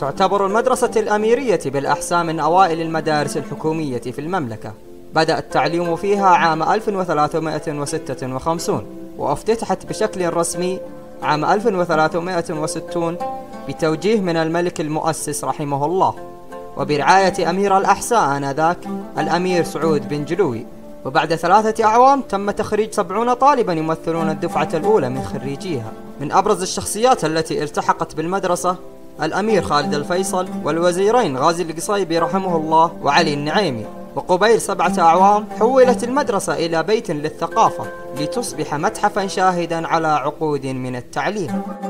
تعتبر المدرسة الأميرية بالأحساء من أوائل المدارس الحكومية في المملكة. بدأ التعليم فيها عام 1356 وافتتحت بشكل رسمي عام 1360 بتوجيه من الملك المؤسس رحمه الله وبرعاية أمير الأحساء آنذاك الأمير سعود بن جلوي. وبعد 3 أعوام تم تخريج 70 طالبا يمثلون الدفعة الأولى من خريجيها. من أبرز الشخصيات التي التحقت بالمدرسة الأمير خالد الفيصل والوزيرين غازي القصيبي رحمه الله وعلي النعيمي. وقبيل 7 أعوام حولت المدرسة إلى بيت للثقافة لتصبح متحفا شاهدا على عقود من التعليم.